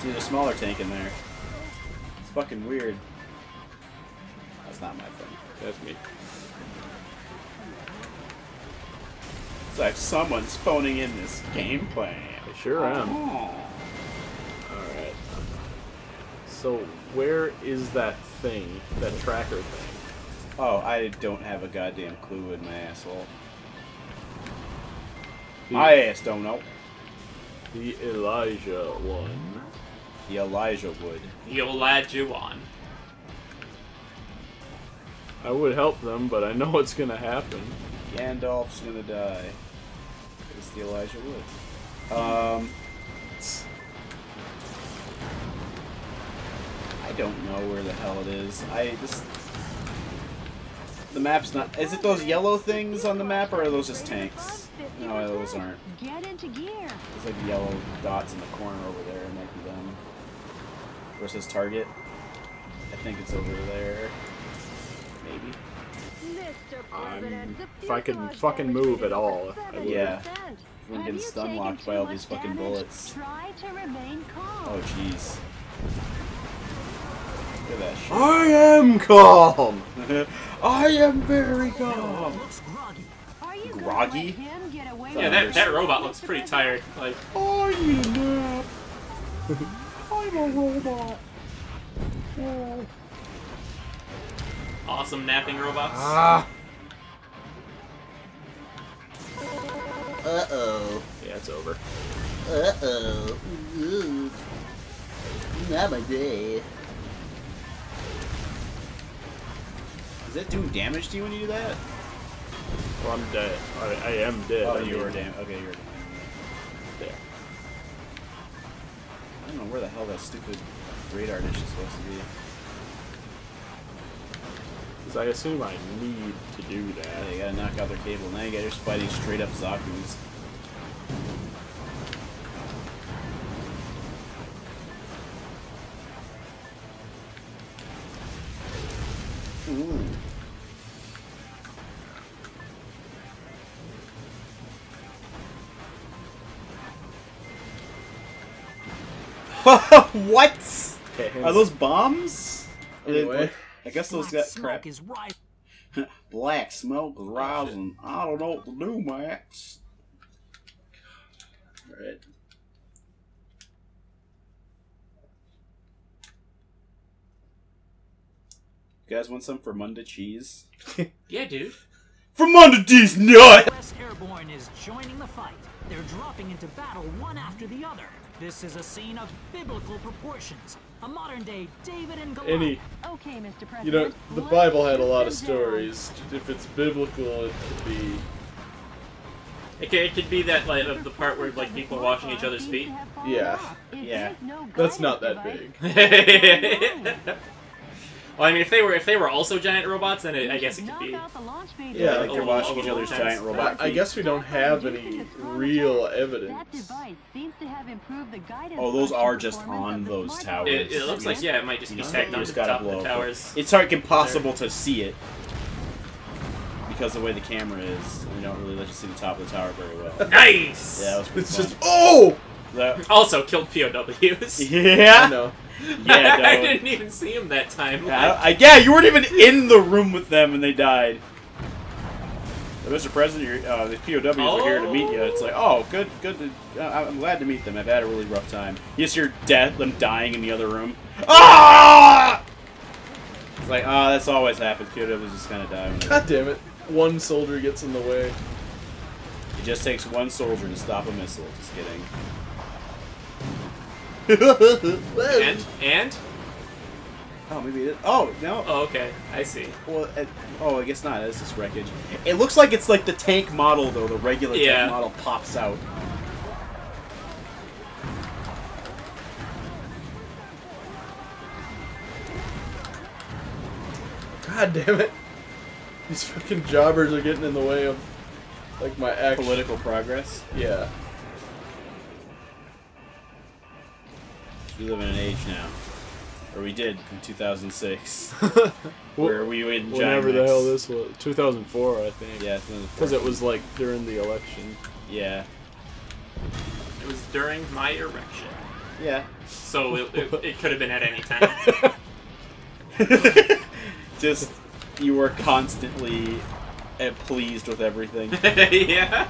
See the smaller tank in there. It's fucking weird. That's not my thing. That's me. It's like someone's phoning in this gameplay. I sure am. Oh. Alright. So where is that thing? That tracker thing? Oh, I don't have a goddamn clue in my asshole. My ass don't know. The Elijah one. The Elijah Wood. The Elijah one. I would help them, but I know what's gonna happen. Gandalf's gonna die. It's the Elijah Wood. I don't know where the hell it is. The map's not. Is it those yellow things on the map, or are those just tanks? No, those aren't. Get into gear. There's like yellow dots in the corner over there. It might be them. Where's his target? I think it's over there. Maybe. If I can fucking move at all, I would. Yeah. I'm getting stun locked by all these fucking bullets. Oh jeez. Look at that shit. I am calm. I am very calm. Groggy? Yeah, that robot looks pretty tired. Like, are you not? I'm a robot. Oh. Awesome napping robots. Uh-oh. Yeah, it's over. Uh-oh. Not my day. Is that doing damage to you when you do that? Well, I'm dead. I am dead. Oh, you were damn. Okay, you were damn. There. I don't know where the hell that stupid radar dish is supposed to be. Because I assume I need to do that. Yeah, you gotta knock out their cable. Now you guys are fighting straight up Zaku's. Ooh. What? Are those bombs? Anyway. I guess those got crap. Black smoke is rising. I don't know what to do, Max. Alright. You guys want some Fremunda cheese? Yeah, dude. Fremunda cheese nut! US Airborne is joining the fight. They're dropping into battle one after the other. This is a scene of biblical proportions. A modern-day David and Goliath. Okay, Mr. President. You know, the Bible had a lot of stories. If it's biblical, it could be. It could be that like the part where like people are washing each other's feet. Yeah. Yeah. That's not that big. Well, I mean, if they were also giant robots, then I guess it could be. Yeah, like they're washing each other's giant robot feet. I guess we don't have any real evidence. Oh, those are just on those towers. It looks like, yeah, it might just be stacked on the top of the towers. It's like impossible to see it because of the way the camera is. We don't really let you see the top of the tower very well. Nice. Yeah, that was pretty fun. Just oh. That also killed POWs. Yeah. I know. Yeah, I didn't even see him that time. Yeah, yeah, you weren't even in the room with them when they died. So, Mr. President, the POWs are here to meet you. It's like, oh, good. I'm glad to meet them. I've had a really rough time. Yes, you're dead. Them dying in the other room. Ah! It's like, that's always happens. POWs just kind of die. God damn it! One soldier gets in the way. It just takes one soldier to stop a missile. Just kidding. and? Oh, maybe it is. Oh, no. Oh, okay. I see. Well, I guess not. It's just wreckage. It looks like it's like the tank model, though. The regular tank model pops out. God damn it. These fucking jobbers are getting in the way of, like, my action. Political progress? Yeah. We live in an age now, or we did in 2006, where we were in giant. Whatever the hell this was, 2004, I think. Yeah, 2004. Because it was like during the election. Yeah. It was during my erection. Yeah. So it could have been at any time. Just, you were constantly pleased with everything. Yeah.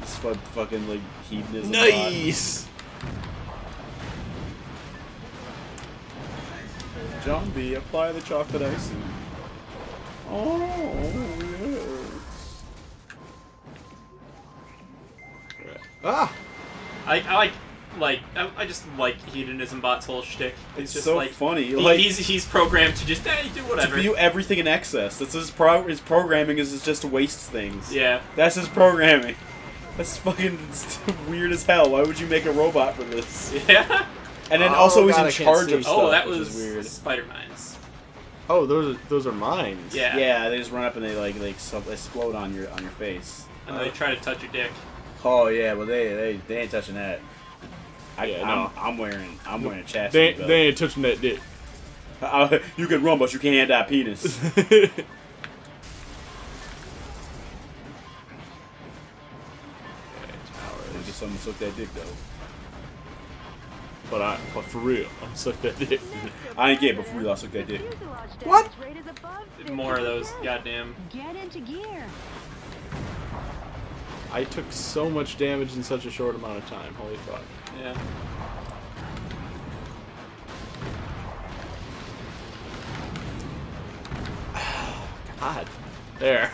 This fucking, like, hedonism. Nice! John B, apply the chocolate icing. Oh, yes. Right. Ah! I just like Hedonism Bot's whole shtick. It's just so like, funny. Like, he's programmed to just do whatever. To view everything in excess. That's his programming is just to waste things. Yeah. That's his programming. That's fucking weird as hell. Why would you make a robot for this? Yeah. And then also he's in charge of stuff. Oh, that was weird. Spider mines. Oh, those are mines. Yeah. Yeah, they just run up and they like explode on your face. And they try to touch your dick. Oh yeah, well they ain't touching that. I'm wearing a chastity belt. They ain't touching that dick. You can run, but you can't have that penis. Someone suck that dick though. But for real, I suck that dick. I ain't gay, but for real, I suck that dick. What? More of those, goddamn. Get into gear. I took so much damage in such a short amount of time. Holy fuck. Yeah. God. There.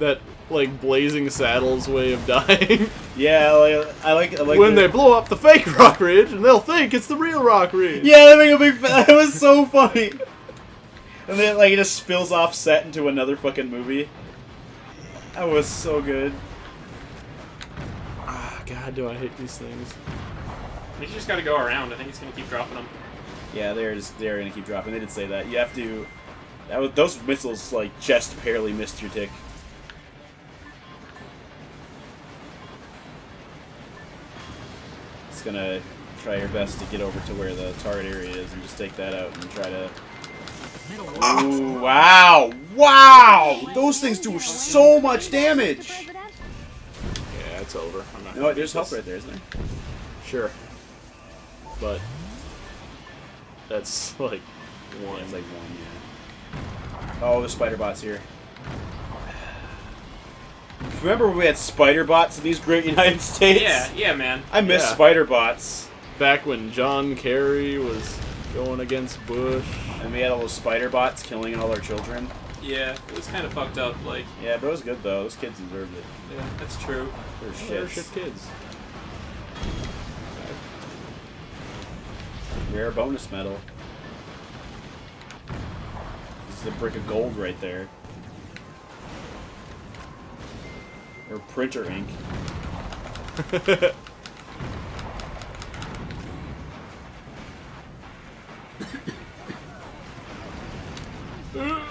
That like Blazing Saddles way of dying. Yeah, I like when they blow up the fake Rock Ridge and they'll think it's the real Rock Ridge. Yeah, they make a big. That was so funny. And then like it just spills off set into another fucking movie. That was so good. Ah, God, do I hate these things. You just gotta go around. I think it's gonna keep dropping them. Yeah, they're gonna keep dropping. They did say that. You have to. Those missiles like just barely missed your dick. It's gonna try your best to get over to where the target area is and just take that out and try to. Ooh, wow! Wow! Those things do so much damage. Yeah, it's over. I'm not. No, there's help right there, isn't there? Sure. But that's like one. Yeah, it's like one. Yeah. Oh, the spider bots here. Remember when we had spider bots in these great United States? Yeah, yeah, man. I miss spider bots. Back when John Kerry was going against Bush. And we had all those spider bots killing all our children. Yeah, it was kind of fucked up, like. Yeah, but it was good, though. Those kids deserved it. Yeah, that's true. They're shits. They're shit kids. Rare bonus medal. A brick of gold right there. Or printer ink.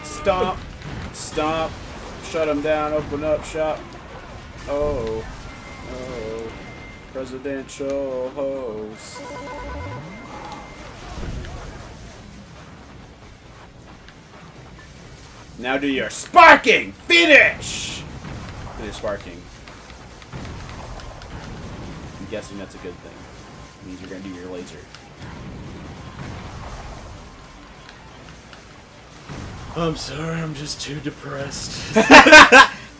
Stomp! Stomp! Shut him down, open up shop. Oh. Oh. Presidential host. Now do your sparking finish! Do your sparking. I'm guessing that's a good thing. It means you're gonna do your laser. I'm sorry, I'm just too depressed.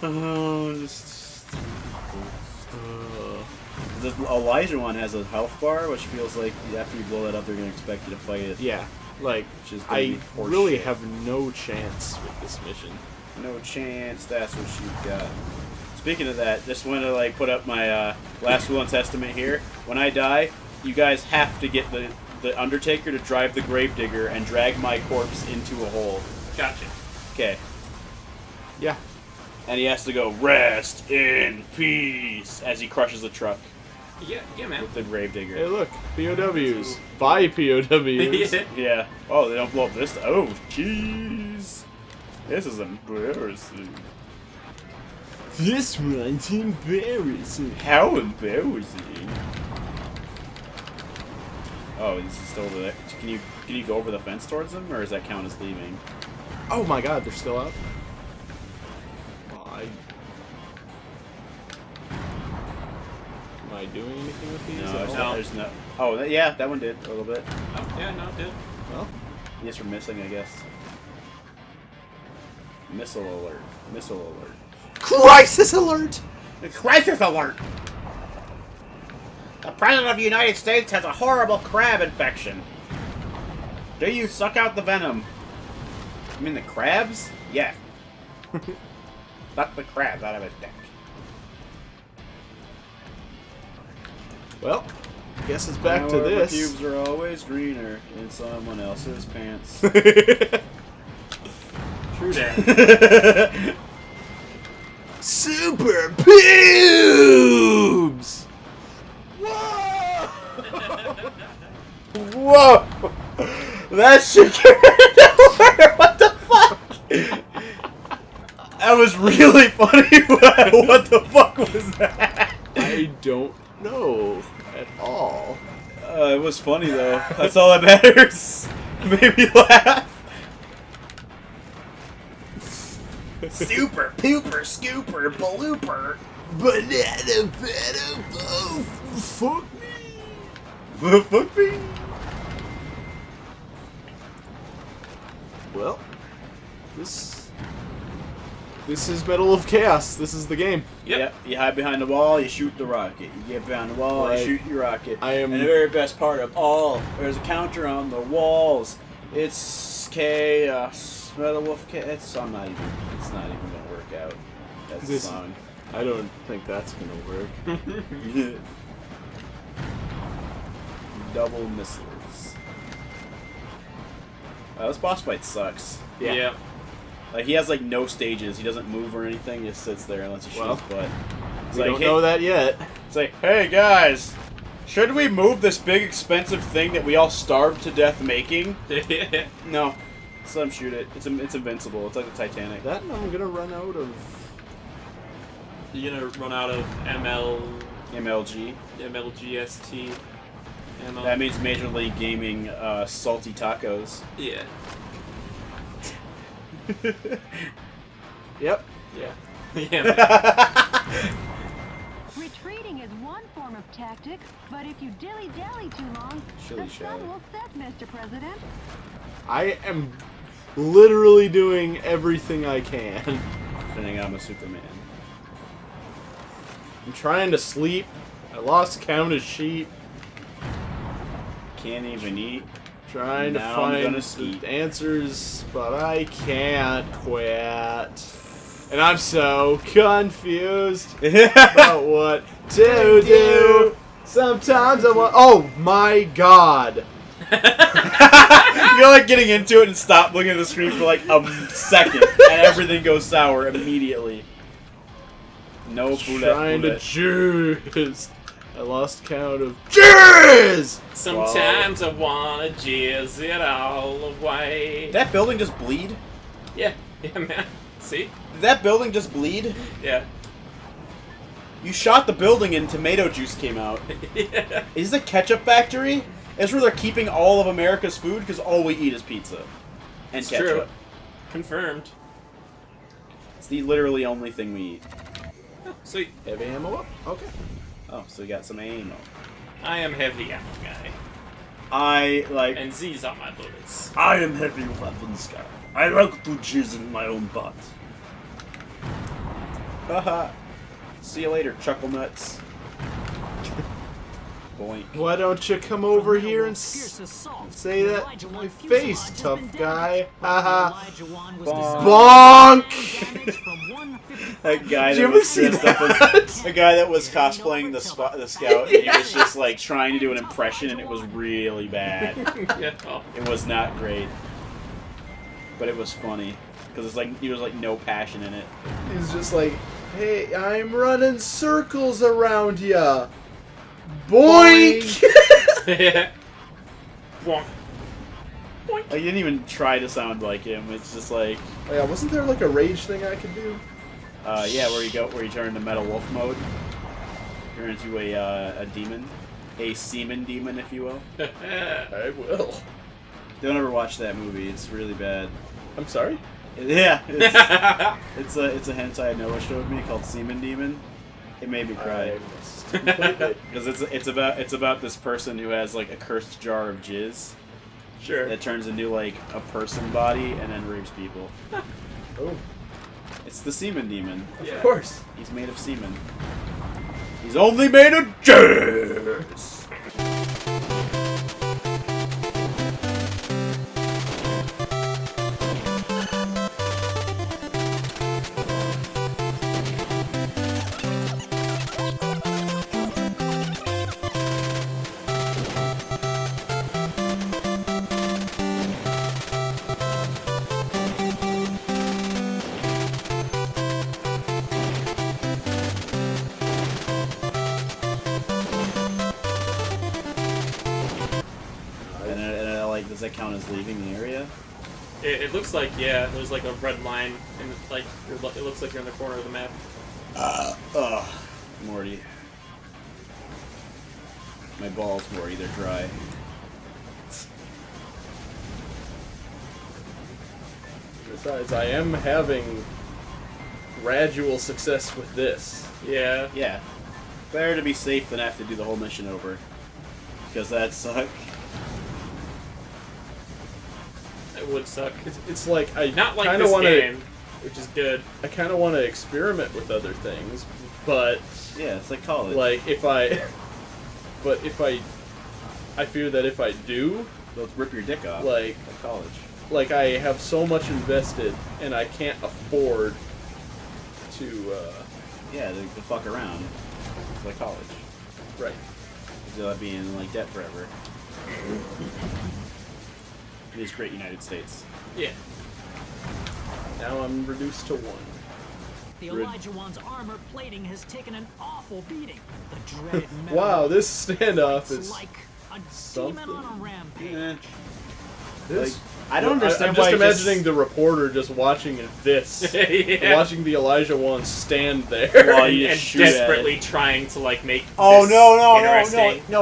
The Elijah one has a health bar, which feels like after you blow that up, they're gonna expect you to fight it. Yeah. Like, I really have no chance with this mission. No chance, that's what she got. Speaking of that, just want to, like, put up my last will and testament here. When I die, you guys have to get the Undertaker to drive the Gravedigger and drag my corpse into a hole. Gotcha. Okay. Yeah. And he has to go, rest in peace, as he crushes the truck. Yeah, yeah, man. With the Gravedigger. Hey, look, POWs. Buy POWs. Yeah. Oh, they don't blow up this. Oh, jeez. This is embarrassing. This one's embarrassing. How embarrassing? Oh, he's still over there. Can you go over the fence towards them, or does that count as leaving? Oh my God, they're still up. I doing anything with these? No, there's no. Oh, yeah, that one did a little bit. Oh, yeah, no, it did. Well, I guess we're missing, I guess. Missile alert. Missile alert. Crisis alert! The crisis alert! The President of the United States has a horrible crab infection. Do you suck out the venom? I mean the crabs? Yeah. Suck the crabs out of his dick. Well, I guess it's back to this. The cubes are always greener in someone else's pants. True that. Super pubes! Whoa! Whoa! That shit carried nowhere! What the fuck? That was really funny. What the fuck was that? I don't know at all. It was funny though. That's all that matters. Made me laugh. Super pooper scooper blooper banana venom. Oh, fuck me. Fuck me. Well, this is Metal Wolf Chaos. This is the game. Yep. You hide behind the wall. You shoot the rocket. You get behind the wall. Right. You shoot your rocket. I am. And the very best part of all, there's a counter on the walls. It's chaos. Metal Wolf Chaos. It's not even gonna work out. That's the song. I don't think that's gonna work. Double missile. This boss fight sucks. Yeah. Like, he has, like, no stages. He doesn't move or anything. He just sits there and lets you shoot his butt. We don't know that yet. It's like, hey, guys, should we move this big, expensive thing that we all starved to death making? No. Just let him shoot it. It's invincible. It's like the Titanic. That and I'm going to run out of... You're going to run out of MLG. MLGST. That means Major League Gaming salty tacos. Yeah. Yep. Yeah. Yeah. Retreating is one form of tactic, but if you dilly-dally too long, the sun will set, Mr. President. I am literally doing everything I can. Pretending I'm a Superman. I'm trying to sleep. I lost count of sheep. Can't even eat. Trying to find the answers, but I can't quit. And I'm so confused about what to do. Sometimes I want. Oh my god! You're like getting into it and stop looking at the screen for like a second, and everything goes sour immediately. No, trying to choose. I lost count of jizz! Sometimes I wanna jizz it all away. Did that building just bleed? Yeah. Yeah, man. See? Did that building just bleed? Yeah. You shot the building and tomato juice came out. Yeah. Is this a ketchup factory? It's where they're keeping all of America's food because all we eat is pizza. And it's ketchup. True. Confirmed. It's the literally only thing we eat. Oh, sweet. Heavy ammo up? Okay. Oh, so we got some ammo. I am heavy ammo guy. And these are my bullets. I am heavy weapons guy. I like to jizz in my own butt. Haha. See you later, chuckle nuts. Boink. Why don't you come over here and say that to my face, tough guy? Haha. Bonk! That guy that was dressed up as the guy that was cosplaying the scout, and he was just like trying to do an impression, and it was really bad. It was not great, but it was funny because it's like there was like no passion in it. He was just like, "Hey, I'm running circles around ya." Boink! Boink. Bonk. Boink. I didn't even try to sound like him. It's just like... Oh yeah, wasn't there like a rage thing I could do? Yeah, where you turn into Metal Wolf mode. Turn into a demon. A Semen Demon, if you will. I will. Don't ever watch that movie. It's really bad. I'm sorry? Yeah. It's a hentai Noah showed me called Semen Demon. It made me cry. completely. Because it's about this person who has like a cursed jar of jizz. Sure. That turns into like a person body and then rapes people. Oh. It's the Semen Demon. Yeah. Of course. He's made of semen. He's only made of jizz. Does that count as leaving the area? It looks like, yeah, there's like a red line, and like it looks like you're in the corner of the map. Morty. My balls, Morty, they're dry. Besides, I am having gradual success with this. Yeah. Yeah. Better to be safe than have to do the whole mission over. Because that sucked. It would suck. It's like I not like this wanna, game, which is good. I kind of want to experiment with other things, but yeah, it's like college. Like I fear that if I do, they'll rip your dick off. Like college. Like I have so much invested, and I can't afford to. To fuck around. It's like college. Right. So I'd be in like debt forever. This great United States. Yeah. Now I'm reduced to one. The Elijah One's armor plating has taken an awful beating. The dreaded metal wow, this standoff is like a demon on a rampage. Yeah. This, like, I don't understand. I'm just imagining the reporter just watching this, yeah. Watching the Elijah One stand there and desperately trying to like make. Oh this no!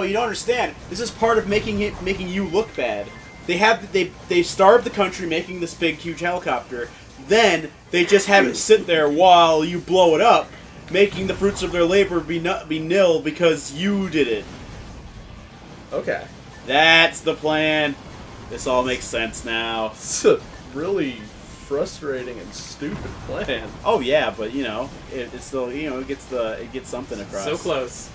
You don't understand. This is part of making you look bad. They starved the country making this big, huge helicopter. Then they just have it sit there while you blow it up, making the fruits of their labor be nil because you did it. Okay. That's the plan. This all makes sense now. It's a really frustrating and stupid plan. Oh yeah, but you know, it's still it gets something across. So close.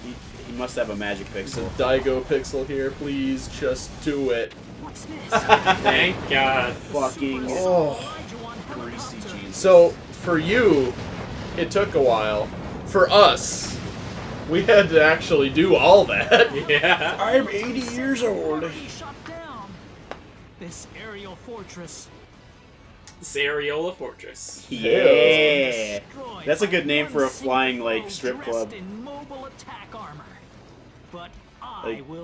He must have a magic pixel. It's a Daigo pixel here, please. Just do it. Thank God. Fucking greasy cheese. So, for you, it took a while. For us, we had to actually do all that. Yeah. I'm 80 years old. This aerial fortress. This areola fortress. Yeah. That's a good name for a flying, like, strip club.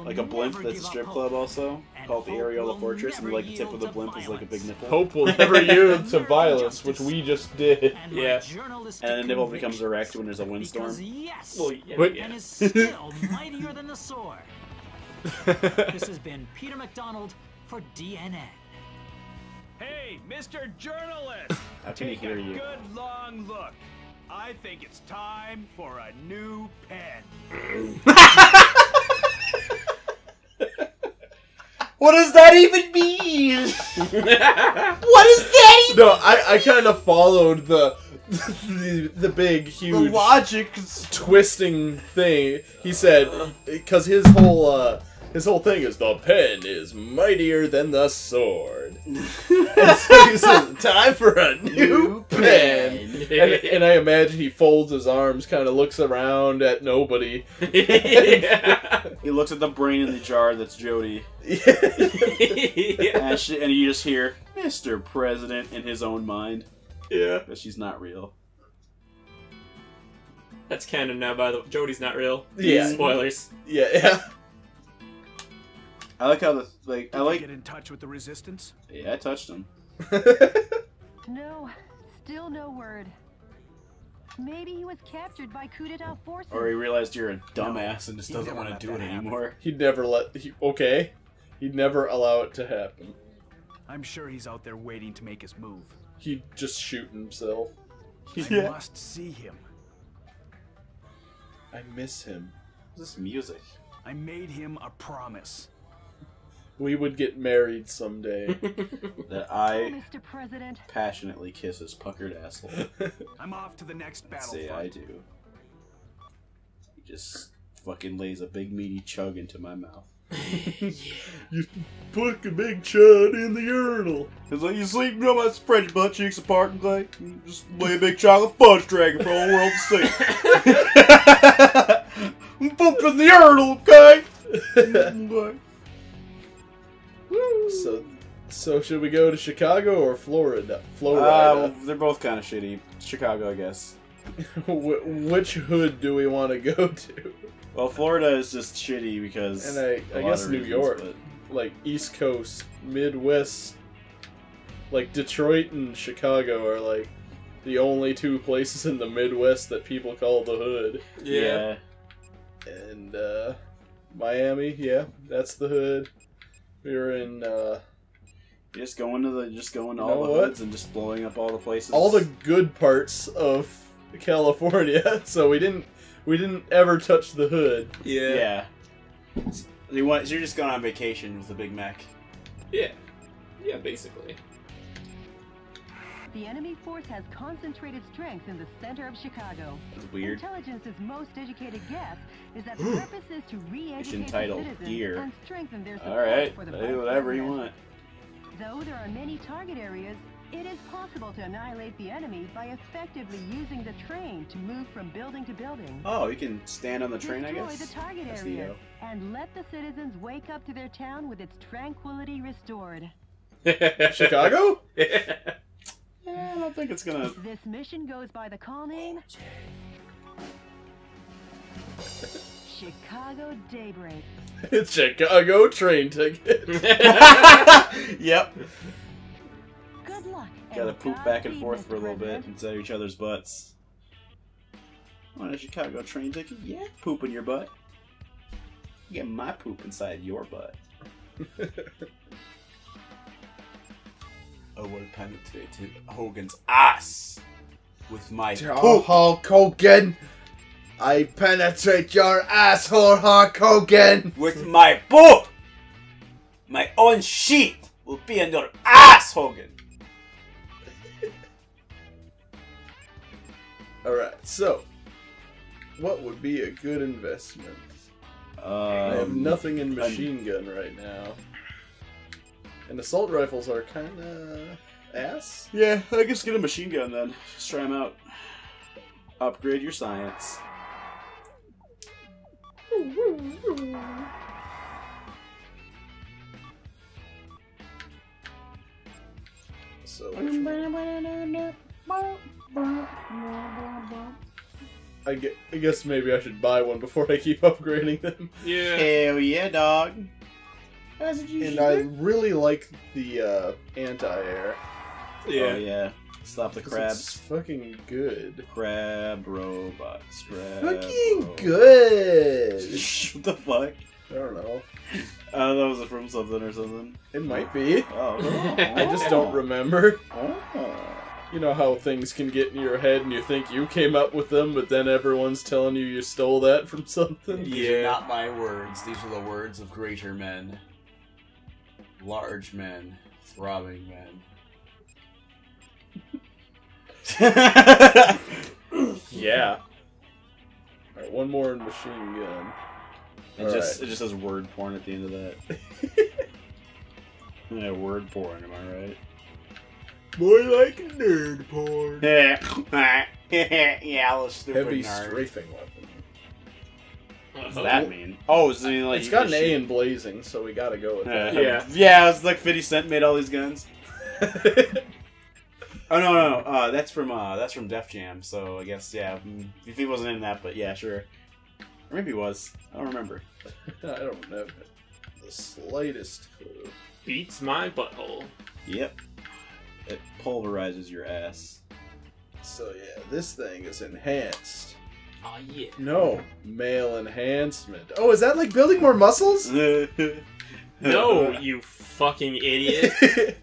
Like a blimp that's a strip club also, called the Areola Fortress, and like the tip of the blimp is like a big nipple. Hope will never yield to violence, which we just did. Yeah. And the nipple becomes erect when there's a windstorm. Yes, well, yeah. And is still mightier than the sword. This has been Peter McDonald for DNN. Hey, Mr. Journalist! How can he hear you? Good long look. I think it's time for a new pen. What does that even mean? What is that even? No, I kind of followed the big huge the logic twisting thing. He said because his whole thing is the pen is mightier than the sword. And so he says, time for a new pen. And I imagine he folds his arms, kind of looks around at nobody. Yeah. He looks at the brain in the jar that's Jody. Yeah. And you just hear, Mr. President, in his own mind. Yeah. But she's not real. That's canon now, by the way. Jody's not real. Yeah. Spoilers. Yeah, yeah. I like how the like. I like get in touch with the resistance. Yeah, I touched him. No, still no word. Maybe he was captured by coup d'etat forces. Or he realized you're a dumbass and just doesn't want to do it anymore. He'd never let. He'd never allow it to happen. I'm sure he's out there waiting to make his move. He'd just shoot himself. I must see him. I miss him. This music. I made him a promise. We would get married someday. That I passionately kiss his puckered asshole. I'm off to the next battle. Say I do. He just fucking lays a big meaty chug into my mouth. You put a big chud in the urinal. It's like you sleep, you know, I spread your butt cheeks apart and like just lay a big chocolate fudge dragon for the whole world to see. I'm pooping the urinal, okay? So should we go to Chicago or Florida? Florida. They're both kind of shitty. Chicago, I guess. Which hood do we want to go to? Well, Florida is just shitty because... And I guess New York. Like, East Coast, Midwest, like, Detroit and Chicago are, like, the only two places in the Midwest that people call the hood. Yeah. And, Miami, yeah, that's the hood. We were in, Just going to all the hoods and just blowing up all the places. All the good parts of California, so we didn't ever touch the hood. Yeah. Yeah. So you're just going on vacation with the Big Mac. Yeah. Yeah, basically. The enemy force has concentrated strength in the center of Chicago. That's weird. Intelligence's most educated guess is that the purpose is to re-educate citizens and strengthen their support for the All right, do whatever you want. Though there are many target areas, it is possible to annihilate the enemy by effectively using the train to move from building to building. Oh, you can stand on the train, I guess? Destroy the target area and let the citizens wake up to their town with its tranquility restored. Chicago? Yeah, I don't think it's gonna... This mission goes by the call name... Chicago Daybreak. It's Chicago train ticket. Yep. Good luck. Gotta poop back and forth for a little bit inside each other's butts. Want a Chicago train ticket? Yeah, poop in your butt. You get my poop inside your butt. I will penetrate Hogan's ass with my poop. Hulk Hogan, I penetrate your asshole, Hulk Hogan, with my poop. My own shit will be in your ass, Hogan. Alright, so, what would be a good investment? I have nothing in machine gun right now. And assault rifles are kinda ass? Yeah, I guess get a machine gun then. Just try them out. Upgrade your science. So, I guess maybe I should buy one before I keep upgrading them. Yeah. Hell yeah, dog. And I really like the anti-air. Yeah. Oh, yeah. Stop the crabs. It's fucking good. Crab robots. Crab robots. What the fuck? I don't know. I don't know if it was from something or something. It might be. Oh. I just don't remember. Oh. You know how things can get in your head and you think you came up with them, but then everyone's telling you you stole that from something? Yeah. These are not my words. These are the words of greater men. Large men. Throbbing men. Yeah. Alright, one more machine gun. It just says word porn at the end of that. Yeah, word porn, am I right? More like nerd porn. Yeah, let's stupid heavy nerd. Strafing weapon. What does that mean? Oh, is it like it's got an A in blazing, so we gotta go with that. Yeah, yeah. It's like 50 Cent made all these guns. Oh no. That's from Def Jam. So I guess yeah. If he wasn't in that, but yeah, sure. Or maybe he was. I don't remember. I don't know the slightest clue. Beats my butthole. Yep. It pulverizes your ass. So yeah, this thing is enhanced. Oh yeah. No, male enhancement. Oh, is that like building more muscles? No, you fucking idiot.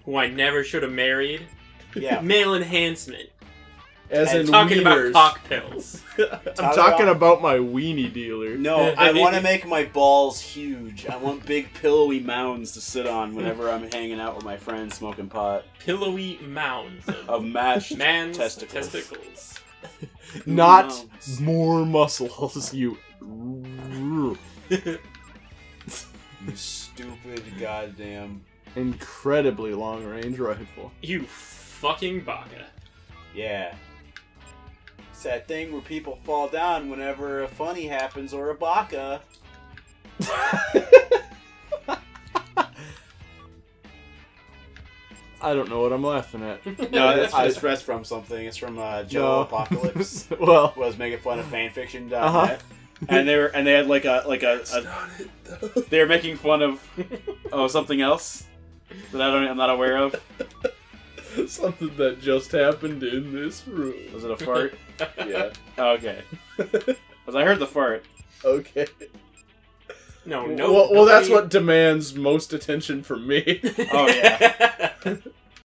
Who I never should have married. Yeah. Male enhancement. As in talking wieners. About cocktails. I'm talking about my weenie dealer. No, I want to make my balls huge. I want big pillowy mounds to sit on whenever I'm hanging out with my friends smoking pot. Pillowy mounds of mashed man's testicles. Not mounds. More muscles, you. You stupid goddamn. Incredibly long range rifle. You fucking baka. Yeah. It's that thing where people fall down whenever a funny happens or a baka. I don't know what I'm laughing at. No, that's from something. It's from Joe Apocalypse. Well, was making fun of fanfiction.net. And they had like a they were making fun of something else that I'm not aware of. Something that just happened in this room. Was it a fart? Yeah. Oh, okay. Because I heard the fart. Okay. No. Well, that's what demands most attention from me. Oh, yeah.